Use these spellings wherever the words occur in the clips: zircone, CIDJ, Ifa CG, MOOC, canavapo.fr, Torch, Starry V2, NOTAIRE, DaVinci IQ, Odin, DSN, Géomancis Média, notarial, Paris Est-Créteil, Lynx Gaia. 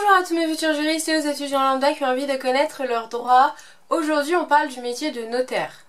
Bonjour à tous mes futurs juristes et aux étudiants lambda qui ont envie de connaître leurs droits. Aujourd'hui, on parle du métier de notaire.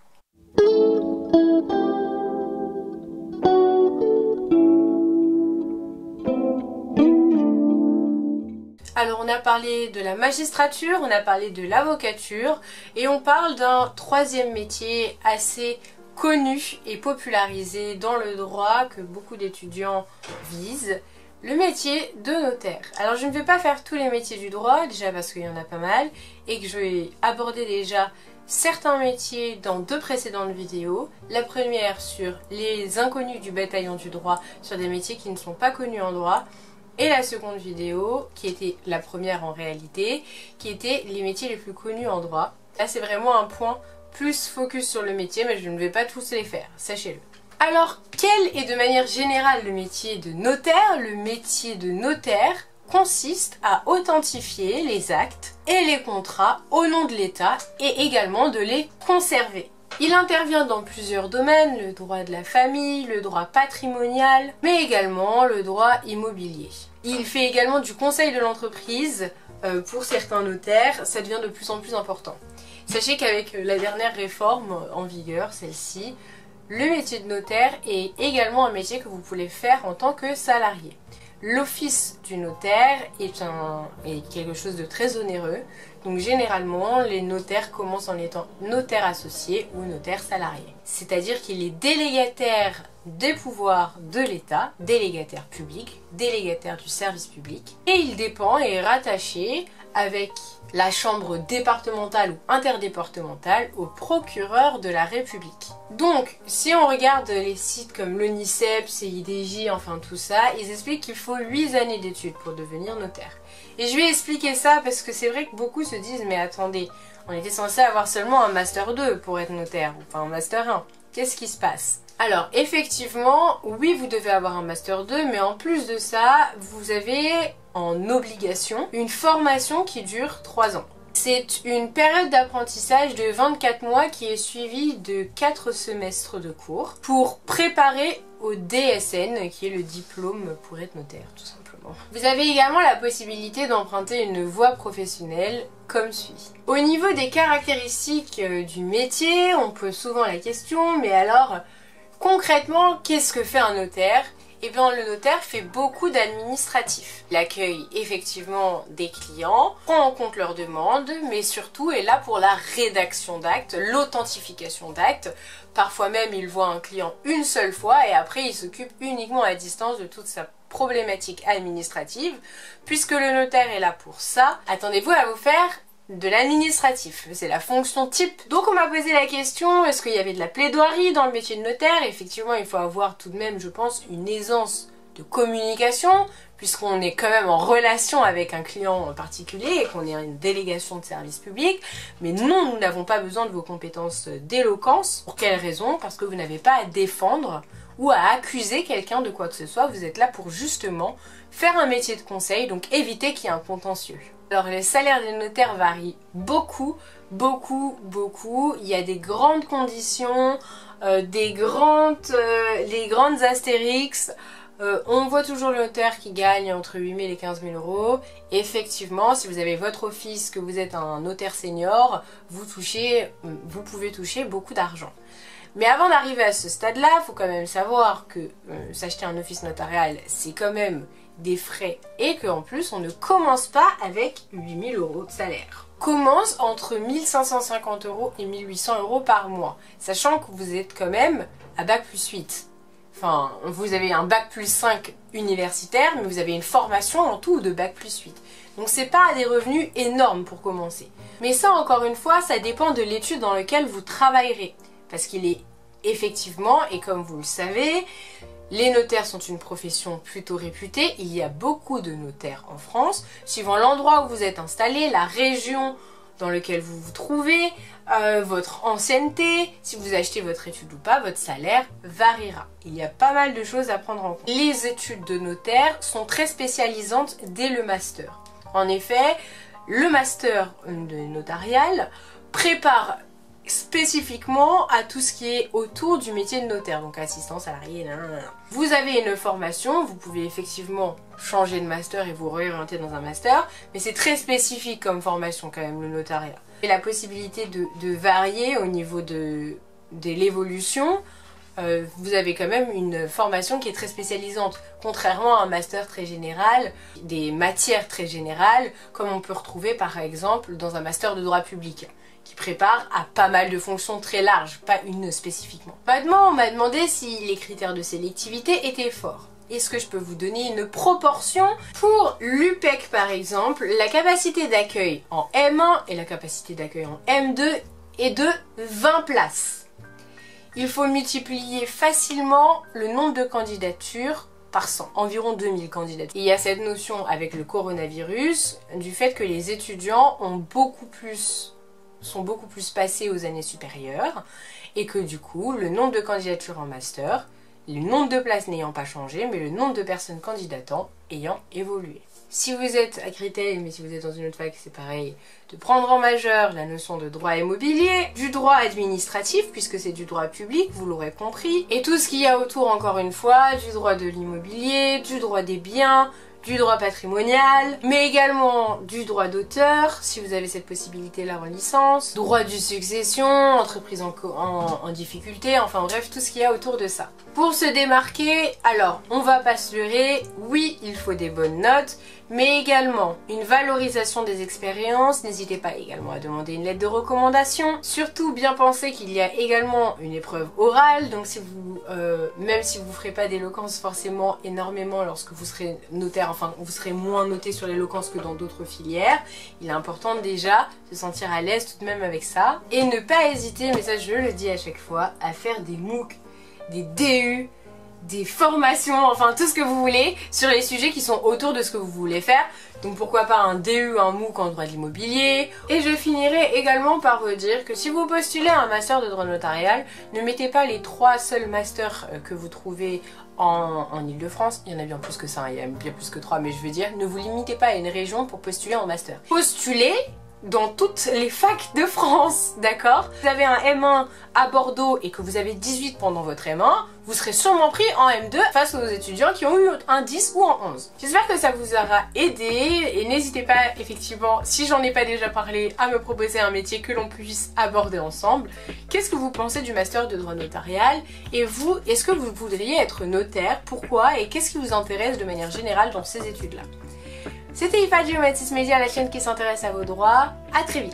Alors, on a parlé de la magistrature, on a parlé de l'avocature et on parle d'un troisième métier assez connu et popularisé dans le droit que beaucoup d'étudiants visent. Le métier de notaire. Alors je ne vais pas faire tous les métiers du droit, déjà parce qu'il y en a pas mal, et que je vais aborder déjà certains métiers dans deux précédentes vidéos. La première sur les inconnus du bataillon du droit, sur des métiers qui ne sont pas connus en droit, et la seconde vidéo, qui était la première en réalité, qui était les métiers les plus connus en droit. Là c'est vraiment un point plus focus sur le métier, mais je ne vais pas tous les faire, sachez-le. Alors, quel est de manière générale le métier de notaire? Le métier de notaire consiste à authentifier les actes et les contrats au nom de l'État et également de les conserver. Il intervient dans plusieurs domaines, le droit de la famille, le droit patrimonial, mais également le droit immobilier. Il fait également du conseil de l'entreprise. Pour certains notaires, ça devient de plus en plus important. Sachez qu'avec la dernière réforme en vigueur, celle-ci, le métier de notaire est également un métier que vous pouvez faire en tant que salarié. L'office du notaire est quelque chose de très onéreux, donc généralement les notaires commencent en étant notaire associé ou notaire salarié. C'est-à-dire qu'il est délégataire des pouvoirs de l'État, délégataire public, délégataire du service public, et il dépend et est rattaché avec la chambre départementale ou interdépartementale au procureur de la République. Donc, si on regarde les sites comme l'ONICEP, CIDJ, enfin tout ça, ils expliquent qu'il faut 8 années d'études pour devenir notaire. Et je vais expliquer ça parce que c'est vrai que beaucoup se disent « Mais attendez, on était censé avoir seulement un Master 2 pour être notaire, ou pas un Master 1. Qu'est-ce qui se passe ?» Alors, effectivement, oui, vous devez avoir un Master 2, mais en plus de ça, vous avez en obligation une formation qui dure 3 ans. C'est une période d'apprentissage de 24 mois qui est suivie de 4 semestres de cours pour préparer au DSN, qui est le diplôme pour être notaire, tout simplement. Vous avez également la possibilité d'emprunter une voie professionnelle comme suit. Au niveau des caractéristiques du métier, on pose souvent la question, mais alors, concrètement, qu'est-ce que fait un notaire ? Eh bien, le notaire fait beaucoup d'administratifs. Il accueille effectivement des clients, prend en compte leurs demandes, mais surtout est là pour la rédaction d'actes, l'authentification d'actes. Parfois même, il voit un client une seule fois et après, il s'occupe uniquement à distance de toute sa problématique administrative. Puisque le notaire est là pour ça, attendez-vous à vous faire de l'administratif, c'est la fonction type. Donc on m'a posé la question, est-ce qu'il y avait de la plaidoirie dans le métier de notaire? Effectivement, il faut avoir tout de même, je pense, une aisance de communication, puisqu'on est quand même en relation avec un client en particulier et qu'on est une délégation de service public. Mais non, nous n'avons pas besoin de vos compétences d'éloquence. Pour quelle raison? Parce que vous n'avez pas à défendre ou à accuser quelqu'un de quoi que ce soit. Vous êtes là pour justement faire un métier de conseil, donc éviter qu'il y ait un contentieux. Alors les salaires des notaires varient beaucoup. Il y a des grandes conditions, les grandes astérix. On voit toujours le notaire qui gagne entre 8 000 et 15 000 €. Effectivement, si vous avez votre office, que vous êtes un notaire senior, vous pouvez toucher beaucoup d'argent. Mais avant d'arriver à ce stade-là, il faut quand même savoir que s'acheter un office notarial, c'est quand même des frais et qu'en plus on ne commence pas avec 8 000 € de salaire. Commence entre 1 550 € et 1 800 € par mois, sachant que vous êtes quand même à bac plus 8. Enfin, vous avez un bac plus 5 universitaire, mais vous avez une formation en tout de bac plus 8. Donc c'est pas des revenus énormes pour commencer. Mais ça, encore une fois, ça dépend de l'étude dans laquelle vous travaillerez. Parce qu'il est effectivement, et comme vous le savez, les notaires sont une profession plutôt réputée. Il y a beaucoup de notaires en France. Suivant l'endroit où vous êtes installé, la région dans laquelle vous vous trouvez, votre ancienneté, si vous achetez votre étude ou pas, votre salaire variera. Il y a pas mal de choses à prendre en compte. Les études de notaire sont très spécialisantes dès le master. En effet, le master de notarial prépare spécifiquement à tout ce qui est autour du métier de notaire, donc assistant, salarié, Vous avez une formation, vous pouvez effectivement changer de master et vous réorienter dans un master, mais c'est très spécifique comme formation quand même, le notariat. Et la possibilité de varier au niveau de l'évolution, vous avez quand même une formation qui est très spécialisante, contrairement à un master très général, des matières très générales, comme on peut retrouver par exemple dans un master de droit public, qui prépare à pas mal de fonctions très larges, pas une spécifiquement. Maintenant, on m'a demandé si les critères de sélectivité étaient forts. Est-ce que je peux vous donner une proportion? Pour l'UPEC par exemple, la capacité d'accueil en M1 et la capacité d'accueil en M2 est de 20 places. Il faut multiplier facilement le nombre de candidatures par 100, environ 2000 candidatures. Et il y a cette notion avec le coronavirus du fait que les étudiants ont sont beaucoup plus passés aux années supérieures et que du coup, le nombre de candidatures en master, le nombre de places n'ayant pas changé, mais le nombre de personnes candidatant ayant évolué. Si vous êtes à Créteil, mais si vous êtes dans une autre fac, c'est pareil, de prendre en majeur la notion de droit immobilier, du droit administratif, puisque c'est du droit public, vous l'aurez compris, et tout ce qu'il y a autour, encore une fois, du droit de l'immobilier, du droit des biens, du droit patrimonial, mais également du droit d'auteur, si vous avez cette possibilité-là en licence, droit de succession, entreprise en difficulté, enfin bref, tout ce qu'il y a autour de ça. Pour se démarquer, alors, on va pas se leurrer, oui, il faut des bonnes notes, mais également une valorisation des expériences. N'hésitez pas également à demander une lettre de recommandation. Surtout, bien penser qu'il y a également une épreuve orale, donc si vous, même si vous ne ferez pas d'éloquence forcément énormément lorsque vous serez notaire, enfin vous serez moins noté sur l'éloquence que dans d'autres filières, il est important déjà de se sentir à l'aise tout de même avec ça. Et ne pas hésiter, mais ça je le dis à chaque fois, à faire des MOOC, des DU, des formations, enfin tout ce que vous voulez sur les sujets qui sont autour de ce que vous voulez faire. Donc pourquoi pas un DU, un MOOC en droit de l'immobilier. Et je finirai également par vous dire que si vous postulez à un master de droit notarial, ne mettez pas les 3 seuls masters que vous trouvez en Ile-de-France. Il y en a bien plus que ça, il y en a bien plus que 3, mais je veux dire, ne vous limitez pas à une région pour postuler en master. Postulez dans toutes les facs de France, d'accord? Si vous avez un M1 à Bordeaux et que vous avez 18 pendant votre M1, vous serez sûrement pris en M2 face aux étudiants qui ont eu un 10 ou un 11. J'espère que ça vous aura aidé et n'hésitez pas, effectivement, si j'en ai pas déjà parlé, à me proposer un métier que l'on puisse aborder ensemble. Qu'est-ce que vous pensez du master de droit notarial? Et vous, est-ce que vous voudriez être notaire? Pourquoi? Et qu'est-ce qui vous intéresse de manière générale dans ces études-là? C'était Ifa de Géomancis Média, la chaîne qui s'intéresse à vos droits. À très vite.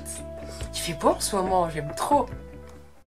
Il fait beau en ce moment, j'aime trop.